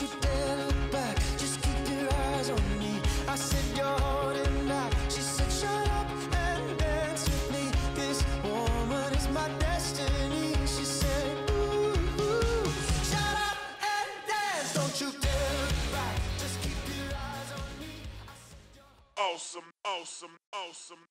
you dare look back, just keep your eyes on me. I said you're holding back. She said shut up and dance with me. This woman is my destiny. She said ooh, ooh, shut up and dance. Don't you dare look back, just keep your eyes on me. I said you're awesome, awesome, awesome.